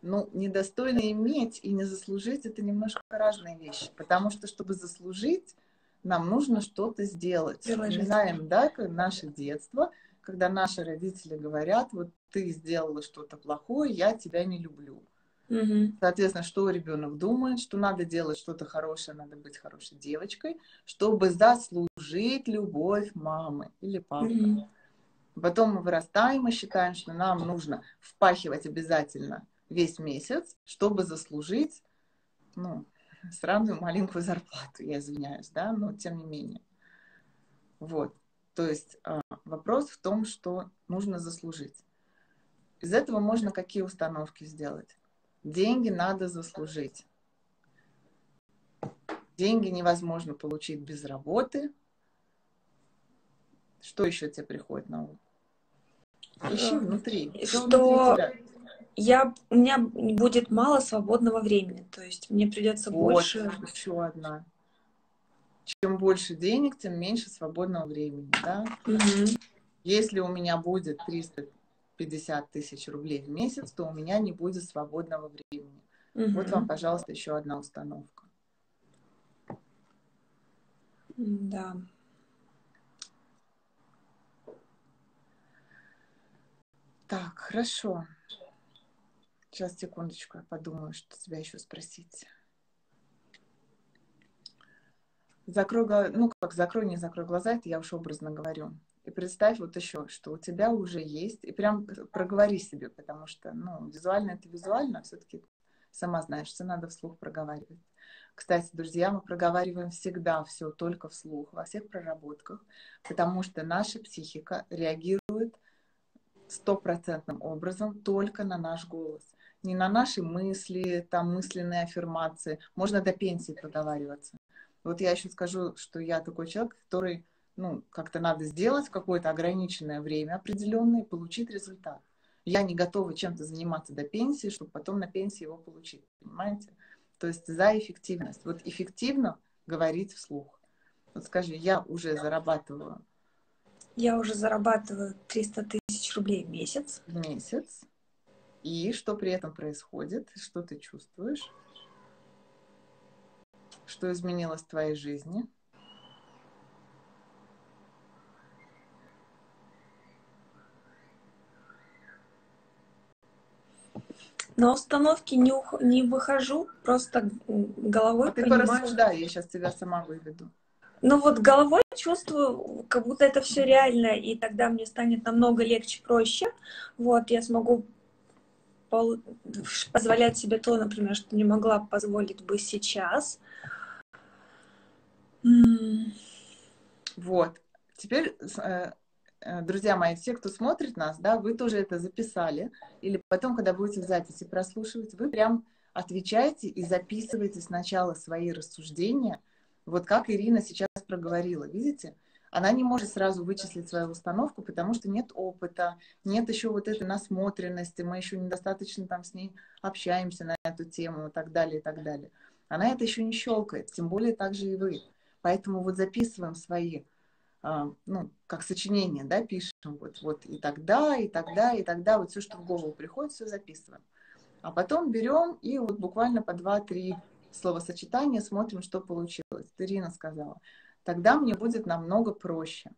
Ну, недостойно иметь и не заслужить — это немножко разные вещи. Потому что, чтобы заслужить, нам нужно что-то сделать. Вспоминаем, да, наше детство, когда наши родители говорят: вот ты сделала что-то плохое, я тебя не люблю. Угу. Соответственно, что ребенок думает, что надо делать что-то хорошее, надо быть хорошей девочкой, чтобы заслужить любовь мамы или папы. Угу. Потом мы вырастаем и считаем, что нам нужно впахивать обязательно весь месяц, чтобы заслужить, ну, сравниваю маленькую зарплату, я извиняюсь, да, но тем не менее. Вот. То есть вопрос в том, что нужно заслужить. Из этого можно какие установки сделать? Деньги надо заслужить. Деньги невозможно получить без работы. Что еще тебе приходит на ум? Ищи внутри. Что у меня будет мало свободного времени, то есть мне придется вот, больше. Еще одна. Чем больше денег, тем меньше свободного времени, да? Угу. Если у меня будет 350 000 рублей в месяц, то у меня не будет свободного времени. Угу. Вот вам, пожалуйста, еще одна установка. Да. Так, хорошо. Сейчас, секундочку, я подумаю, что тебя еще спросить. Закрой глаза, ну как закрой, не закрой глаза, это я уж образно говорю. И представь вот еще, что у тебя уже есть, и прям проговори себе, потому что, ну, визуально это визуально, а все-таки сама знаешь, что надо вслух проговаривать. Кстати, друзья, мы проговариваем всегда все только вслух, во всех проработках, потому что наша психика реагирует 100% образом только на наш голос. Не на наши мысли, там мысленные аффирмации. Можно до пенсии проговариваться. Вот я еще скажу, что я такой человек, который, ну, как-то надо сделать в какое-то ограниченное время определенное и получить результат. Я не готова чем-то заниматься до пенсии, чтобы потом на пенсии его получить. Понимаете? То есть за эффективность. Вот эффективно говорить вслух. Вот скажи, я уже зарабатываю 300 000 рублей в месяц. В месяц. И что при этом происходит? Что ты чувствуешь? Что изменилось в твоей жизни? На установки не выхожу, просто головой понимаю. Ты порассуждай, я сейчас тебя сама выведу. Ну вот головой чувствую, как будто это все реально, и тогда мне станет намного легче, проще. Вот, я смогу позволять себе то, например, что не могла позволить бы сейчас. Вот. Теперь, друзья мои, все, кто смотрит нас, да, вы тоже это записали. Или потом, когда будете в записи прослушивать, вы прям отвечаете и записываете сначала свои рассуждения. Вот как Ирина сейчас проговорила, видите? она не может сразу вычислить свою установку, потому что нет опыта, нет еще вот этой насмотренности, мы еще недостаточно там с ней общаемся на эту тему и так далее, и так далее. Она это еще не щелкает, тем более также и вы. Поэтому вот записываем свои, ну, как сочинение, да, пишем, вот и тогда, и тогда, и тогда, вот все, что в голову приходит, все записываем. А потом берем и вот буквально по 2-3 словосочетания смотрим, что получилось. Ирина сказала. Тогда мне будет намного проще.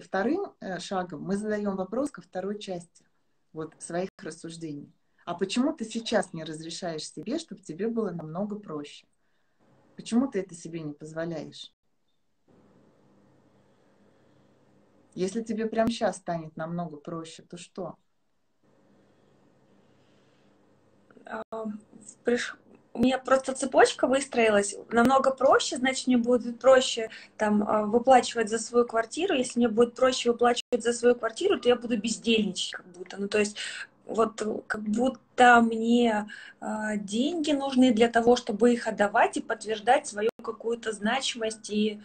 Вторым шагом мы задаем вопрос ко второй части вот, своих рассуждений. А почему ты сейчас не разрешаешь себе, чтобы тебе было намного проще? Почему ты это себе не позволяешь? Если тебе прямо сейчас станет намного проще, то что? У меня просто цепочка выстроилась. Намного проще, значит, мне будет проще там выплачивать за свою квартиру. Если мне будет проще выплачивать за свою квартиру, то я буду бездельничать как будто. Ну, то есть вот как будто мне деньги нужны для того, чтобы их отдавать и подтверждать свою какую-то значимость и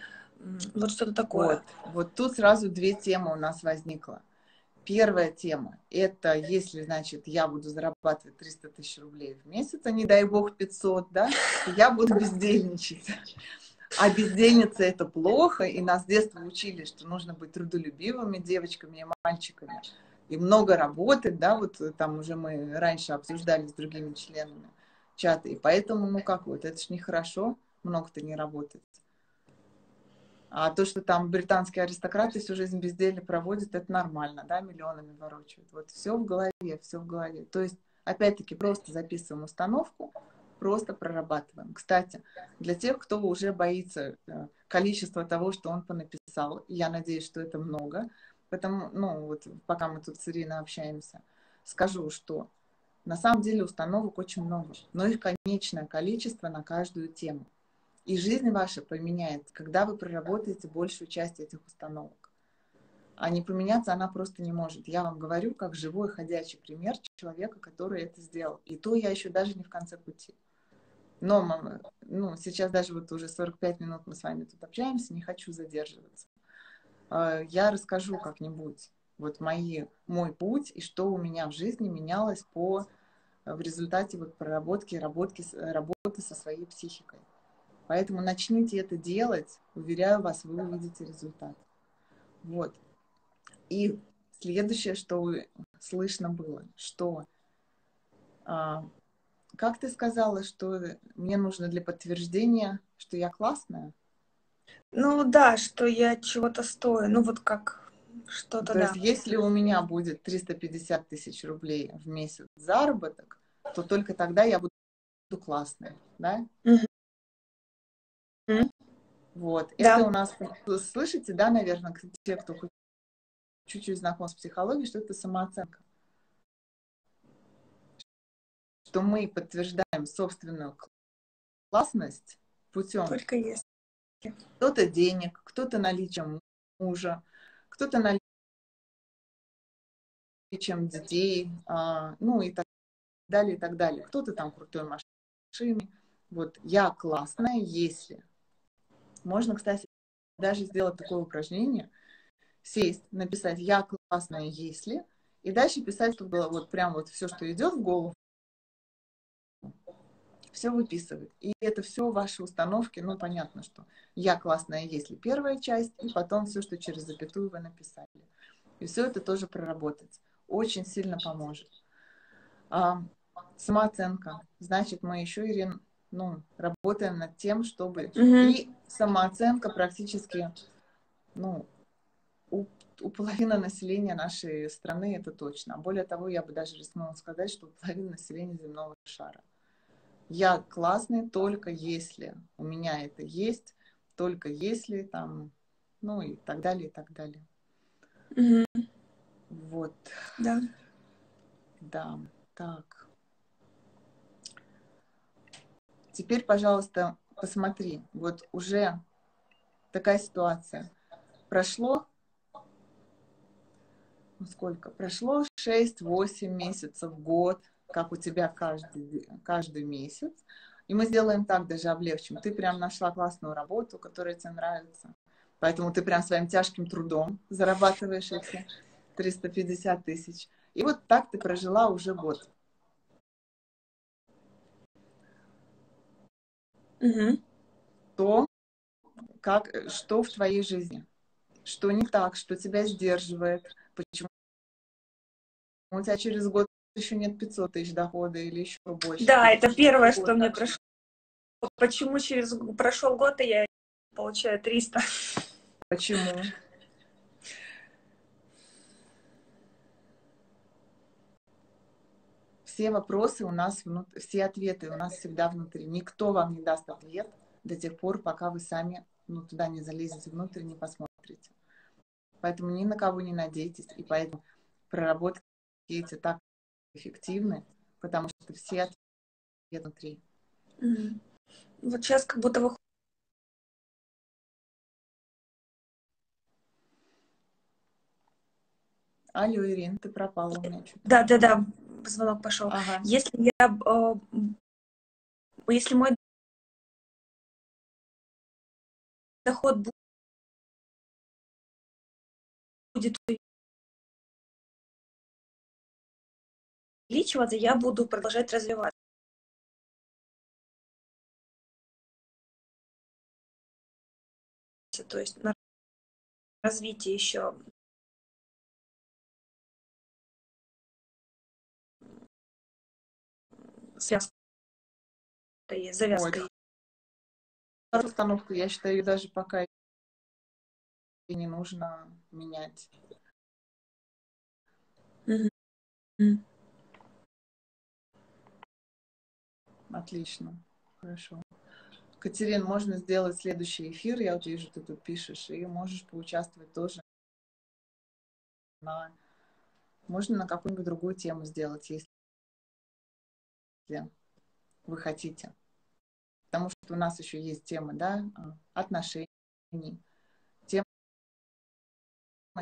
вот что-то такое. Вот тут сразу две темы у нас возникло. Первая тема – это если, значит, я буду зарабатывать 300 тысяч рублей в месяц, а не дай бог 500, да, я буду бездельничать. А бездельница – это плохо, и нас с детства учили, что нужно быть трудолюбивыми девочками и мальчиками, и много работать, да, вот там уже мы раньше обсуждали с другими членами чата, и поэтому, ну как вот, это ж нехорошо, много-то не работать. А то, что там британские аристократы всю жизнь безделье проводят, это нормально, да, миллионами ворочают. Вот все в голове, все в голове. То есть, опять-таки, просто записываем установку, просто прорабатываем. Кстати, для тех, кто уже боится количества того, что он понаписал, я надеюсь, что это много, потому, ну, вот пока мы тут с Ириной общаемся, скажу, что на самом деле установок очень много, но их конечное количество на каждую тему. И жизнь ваша поменяется, когда вы проработаете большую часть этих установок. А не поменяться она просто не может. Я вам говорю, как живой ходячий пример человека, который это сделал. И то я еще даже не в конце пути. Но ну, сейчас даже вот уже 45 минут мы с вами тут общаемся, не хочу задерживаться. Я расскажу как-нибудь вот мой путь и что у меня в жизни менялось в результате вот проработки, работы со своей психикой. Поэтому начните это делать, уверяю вас, вы увидите результат. Вот. И следующее, что слышно было, что, как ты сказала, что мне нужно для подтверждения, что я классная? Ну да, что я чего-то стою, ну вот как что-то, да. То есть если у меня будет 350 тысяч рублей в месяц заработок, то только тогда я буду классная, да? Угу. Вот, да. Это у нас, слышите, да, наверное, те, кто чуть-чуть знаком с психологией, что это самооценка. Что мы подтверждаем собственную классность путем. Только есть. Кто-то денег, кто-то наличием мужа, кто-то наличием детей, ну и так далее, и так далее. Кто-то там крутой машине. Вот я классная, если. Можно, кстати, даже сделать такое упражнение. Сесть, написать «я классная, если», и дальше писать, чтобы было вот прям вот все, что идет в голову, все выписывать. И это все ваши установки, ну, понятно, что «я классная, если» первая часть, и потом все, что через запятую вы написали. И все это тоже проработать. Очень сильно поможет. Самооценка. Значит, мы еще, Ирина, ну, работаем над тем, чтобы и самооценка практически, ну, у половины населения нашей страны это точно. Более того, я бы даже рискнула сказать, что у половины населения земного шара. Я классный только если у меня это есть, только если там, ну и так далее, и так далее. Угу. Вот. Да. Да. Так. Теперь, пожалуйста, посмотри, вот уже такая ситуация. Прошло, ну сколько? Прошло 6-8 месяцев, год, как у тебя каждый месяц. И мы сделаем так, даже облегчим. Ты прям нашла классную работу, которая тебе нравится. Поэтому ты прям своим тяжким трудом зарабатываешь эти 350 тысяч. И вот так ты прожила уже год. Угу. То, как, что в твоей жизни? Что не так, что тебя сдерживает? Почему у тебя через год еще нет 500 тысяч дохода или еще больше? Да, это первое, что мне прошло. Почему через прошел год, и я получаю 300? Почему? Все вопросы у нас, все ответы у нас всегда внутри. Никто вам не даст ответ до тех пор, пока вы сами туда не залезете, внутрь не посмотрите. Поэтому ни на кого не надейтесь. И поэтому проработки эти так эффективны, потому что все ответы внутри. Mm-hmm. Вот сейчас как будто выходит. Алло, Ирина, ты пропала у меня. Да-да-да. Звонок пошел. Ага. Если я, если мой доход будет увеличиваться, я буду продолжать развиваться. То есть на развитие еще. Связка есть, завязка. Ой, есть. Установку, я считаю, даже пока и не нужно менять. Mm-hmm. Отлично. Хорошо. Катерин, можно сделать следующий эфир? Я вот вижу, ты тут пишешь, и можешь поучаствовать тоже. Можно на какую-нибудь другую тему сделать, если вы хотите. Потому что у нас еще есть темы, да, отношений, тема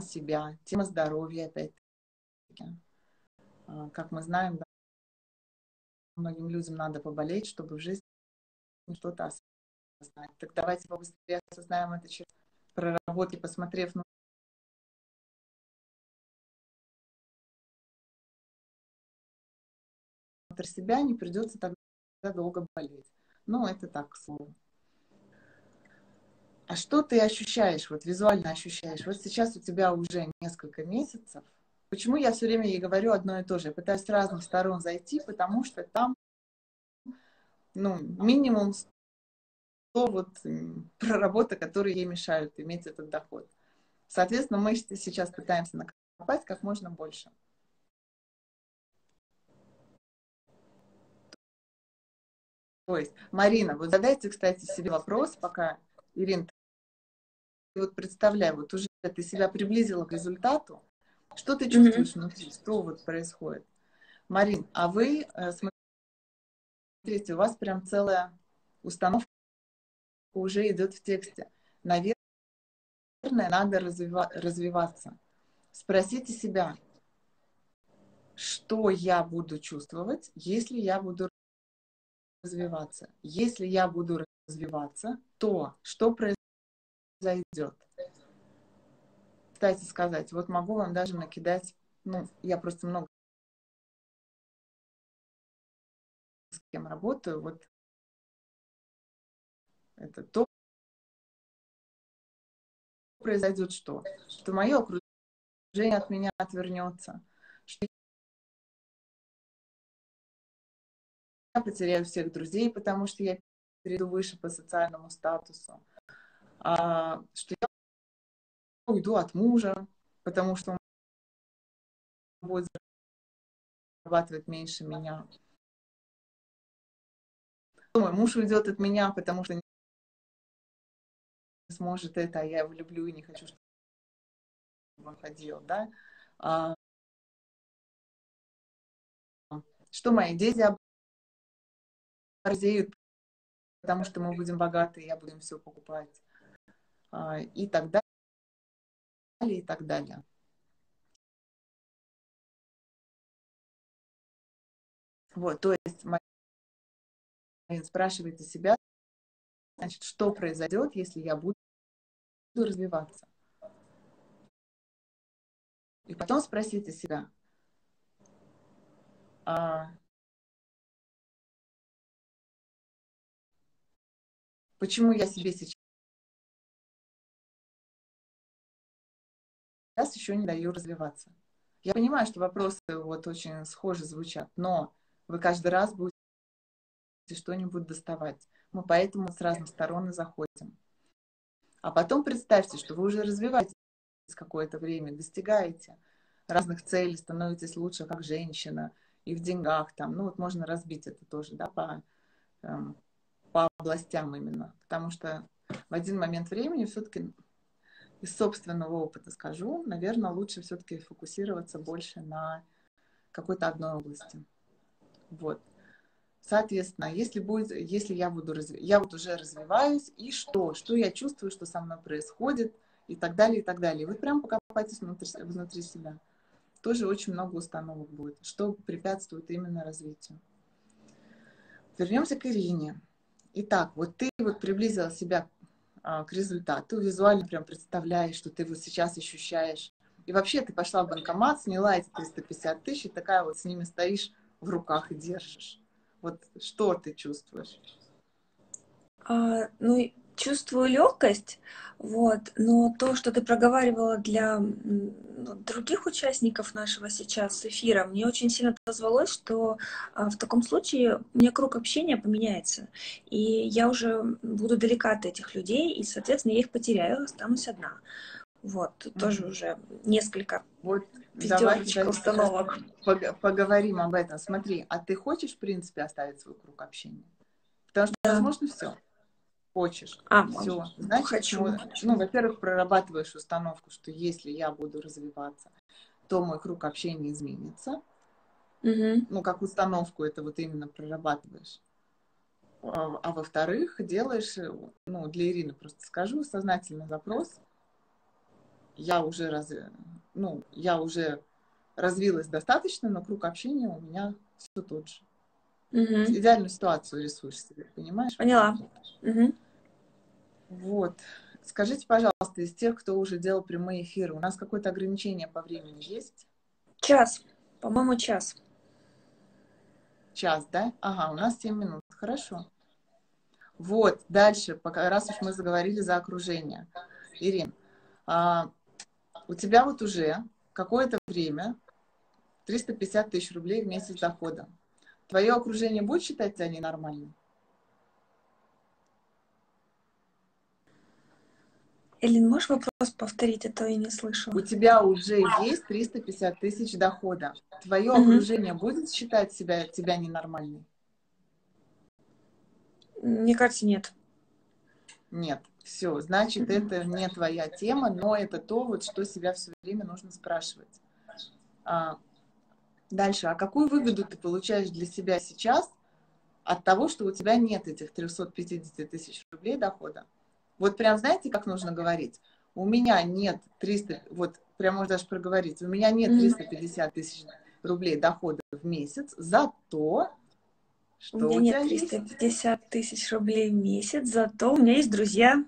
себя, тема здоровья, опять-таки. Как мы знаем, да, многим людям надо поболеть, чтобы в жизни что-то осознать. Так давайте побыстрее осознаем это через проработки, посмотрев на себя, не придется тогда долго болеть. Ну, это так, к слову. А что ты ощущаешь, вот визуально ощущаешь? Вот сейчас у тебя уже несколько месяцев. Почему я все время ей говорю одно и то же? Я пытаюсь с разных сторон зайти, потому что там, минимум 100 вот проработок, которые ей мешают иметь этот доход. Соответственно, мы сейчас пытаемся накопать как можно больше. То есть, Марина, вот задайте, кстати, себе вопрос, пока, Ирина, вот представляй, вот уже ты себя приблизила к результату, что ты чувствуешь внутри, что вот происходит? Марин, а вы, смотрите, у вас прям целая установка уже идет в тексте. Наверное, надо развиваться. Спросите себя, что я буду чувствовать, если я буду развиваться. Если я буду развиваться, то что произойдет? Кстати сказать, вот могу вам даже накидать, я просто много с кем работаю, вот это то, произойдет что? Что мое окружение от меня отвернется, что я потеряю всех друзей, потому что я перейду выше по социальному статусу, что я уйду от мужа, потому что он будет зарабатывать меньше меня. Мой муж уйдет от меня, потому что не сможет это, а я его люблю и не хочу, чтобы он ходил, да? Что мои дети борзеют, потому что мы будем богаты, я буду им все покупать. И так далее, и так далее. Вот, то есть, спрашивайте себя, значит, что произойдет, если я буду развиваться. И потом спросите себя, почему я себе сейчас еще не даю развиваться. Я понимаю, что вопросы вот очень схожи звучат, но вы каждый раз будете что-нибудь доставать. Мы поэтому с разных сторон и заходим. А потом представьте, что вы уже развиваетесь какое-то время, достигаете разных целей, становитесь лучше как женщина и в деньгах там. Ну вот можно разбить это тоже, да, по областям именно. Потому что в один момент времени все-таки из собственного опыта скажу, наверное, лучше все-таки фокусироваться больше на какой-то одной области. Вот. Соответственно, если я буду я вот уже развиваюсь, и что? Что я чувствую, что со мной происходит, и так далее, и так далее. Вы прям покопайтесь внутри себя. Тоже очень много установок будет, что препятствует именно развитию. Вернемся к Ирине. Итак, вот ты вот приблизила себя к результату, визуально прям представляешь, что ты вот сейчас ощущаешь. И вообще ты пошла в банкомат, сняла эти 350 тысяч, и такая вот с ними стоишь в руках и держишь. Вот что ты чувствуешь? Ну, чувствую легкость, вот, но то, что ты проговаривала для других участников нашего сейчас эфира, мне очень сильно отозвалось, что в таком случае у меня круг общения поменяется, и я уже буду далека от этих людей, и, соответственно, я их потеряю, останусь одна. Вот, тоже уже несколько пятерочек установок. Поговорим об этом. Смотри, а ты хочешь, в принципе, оставить свой круг общения? Потому что, возможно, все. Хочешь. Все. Значит, хочу. Ну, во-первых, прорабатываешь установку, что если я буду развиваться, то мой круг общения изменится. Ну, как установку это вот именно прорабатываешь. А во-вторых, делаешь, ну, для Ирины просто скажу, сознательный запрос. Я уже развилась достаточно, но круг общения у меня все тот же. Идеальную ситуацию рисуешь себе, понимаешь? Поняла. Вот. Скажите, пожалуйста, из тех, кто уже делал прямые эфиры, у нас какое-то ограничение по времени есть? Час. По-моему, час. Час, да? Ага, у нас 7 минут. Хорошо. Вот. Дальше, раз уж мы заговорили за окружение. Ирина, у тебя вот уже какое-то время 350 тысяч рублей в месяц дохода. Твое окружение будет считать тебя ненормальным? Элин, можешь вопрос повторить, а то я не слышу. У тебя уже есть 350 тысяч дохода. Твое окружение будет считать тебя ненормальным? Мне кажется, нет. Нет. Все, значит, это не твоя тема, но это то, вот, что себя все время нужно спрашивать. Дальше. А какую выгоду ты получаешь для себя сейчас от того, что у тебя нет этих 350 тысяч рублей дохода? Вот прям знаете, как нужно говорить? У меня нет 300, вот прям можно даже проговорить, у меня нет 350 тысяч рублей дохода в месяц, зато... Что у меня нет 350 тысяч рублей в месяц, зато у меня есть друзья.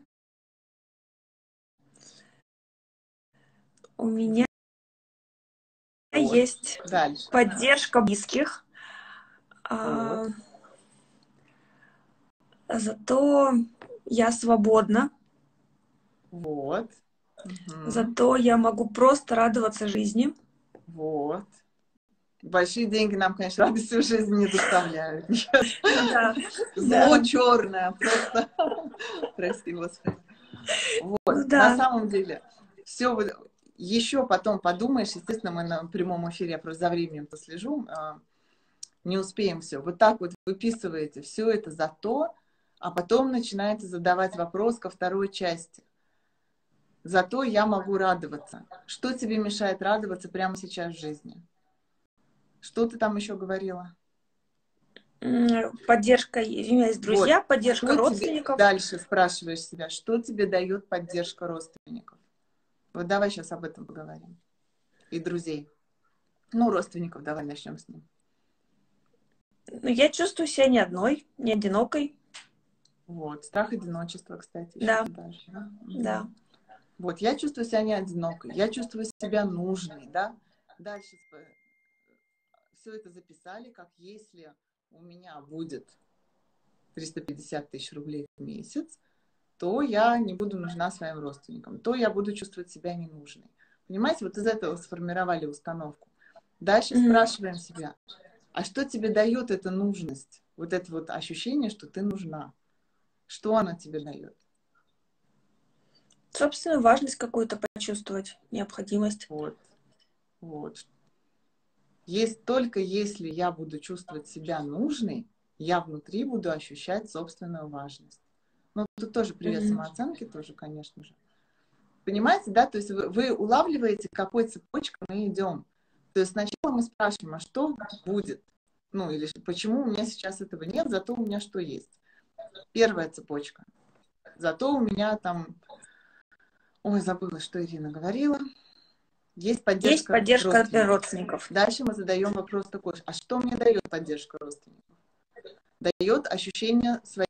У меня есть поддержка близких. Зато я свободна. Зато я могу просто радоваться жизни. Вот. Большие деньги нам, конечно, радости в жизни не доставляют. Зло черное, просто. Прости, Господи. На самом деле, все еще потом подумаешь, естественно, мы на прямом эфире, я просто за временем послежу, не успеем все. Вот так вот выписываете все это за то, а потом начинаете задавать вопрос ко второй части. Зато я могу радоваться. Что тебе мешает радоваться прямо сейчас в жизни? Что ты там еще говорила? Поддержка. У меня есть друзья, поддержка родственников. Дальше спрашиваешь себя, что тебе дает поддержка родственников? Вот давай сейчас об этом поговорим. И друзей. Ну, родственников давай начнем с ним. Ну, я чувствую себя не одной, не одинокой. Вот. Страх одиночества, кстати. Да. Даже, да. Вот, я чувствую себя не одинокой, я чувствую себя нужной, да. Дальше все это записали, как если у меня будет 350 тысяч рублей в месяц, то я не буду нужна своим родственникам, то я буду чувствовать себя ненужной. Понимаете, вот из этого сформировали установку. Дальше спрашиваем себя, а что тебе дает эта нужность? Вот это вот ощущение, что ты нужна. Что она тебе дает? Собственную важность какую-то почувствовать, необходимость. Вот. Вот. Есть только если я буду чувствовать себя нужной, я внутри буду ощущать собственную важность. Ну, тут тоже привет самооценки, тоже, конечно же. Понимаете, да? То есть вы улавливаете, какой цепочкой мы идем. То есть сначала мы спрашиваем, а что будет? Ну, или почему у меня сейчас этого нет, зато у меня что есть? Первая цепочка. Зато у меня там... Ой, забыла, что Ирина говорила. Есть поддержка для родственников. Дальше мы задаем вопрос такой, а что мне дает поддержка родственников? Дает ощущение своей...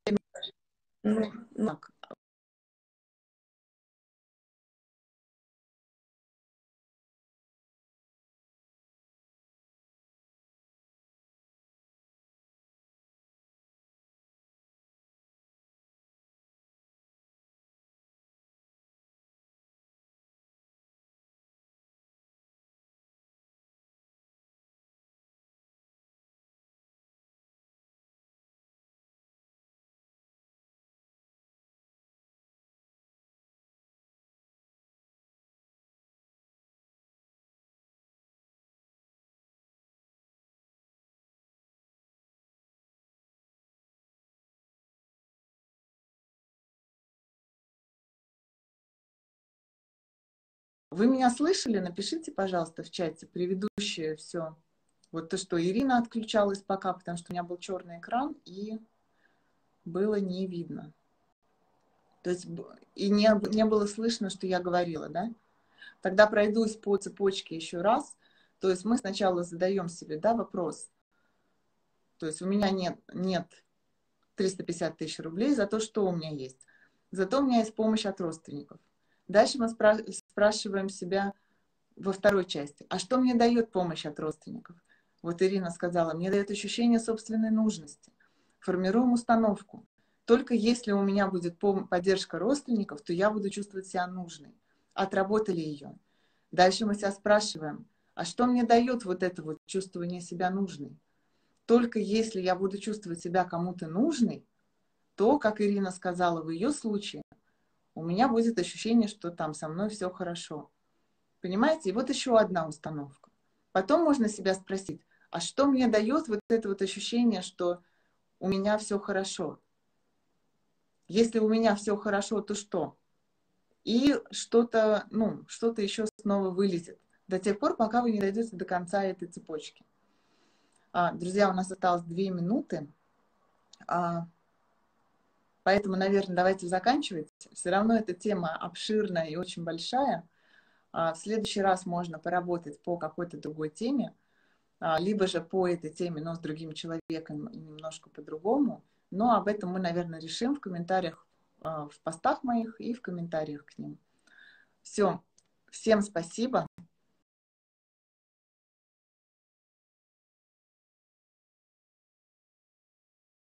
Вы меня слышали? Напишите, пожалуйста, в чате предыдущее все. Вот то, что Ирина отключалась пока, потому что у меня был черный экран, и было не видно. То есть и не было слышно, что я говорила, да? Тогда пройдусь по цепочке еще раз. То есть мы сначала задаем себе, да, вопрос. То есть у меня нет 350 тысяч рублей за то, что у меня есть. Зато у меня есть помощь от родственников. Дальше мы спрашиваем себя во второй части. А что мне дает помощь от родственников? Вот Ирина сказала, мне дает ощущение собственной нужности. Формируем установку. Только если у меня будет поддержка родственников, то я буду чувствовать себя нужной. Отработали ее. Дальше мы себя спрашиваем, а что мне дает вот это вот чувствование себя нужной? Только если я буду чувствовать себя кому-то нужной, то, как Ирина сказала, в ее случае, у меня будет ощущение, что там со мной все хорошо. Понимаете? И вот еще одна установка. Потом можно себя спросить, а что мне дает вот это вот ощущение, что у меня все хорошо? Если у меня все хорошо, то что? И что-то, ну, что-то еще снова вылезет. До тех пор, пока вы не дойдете до конца этой цепочки. Друзья, у нас осталось 2 минуты. Поэтому, наверное, давайте заканчивать. Все равно эта тема обширная и очень большая. В следующий раз можно поработать по какой-то другой теме, либо же по этой теме, но с другим человеком немножко по-другому. Но об этом мы, наверное, решим в комментариях, в постах моих и в комментариях к ним. Все. Всем спасибо.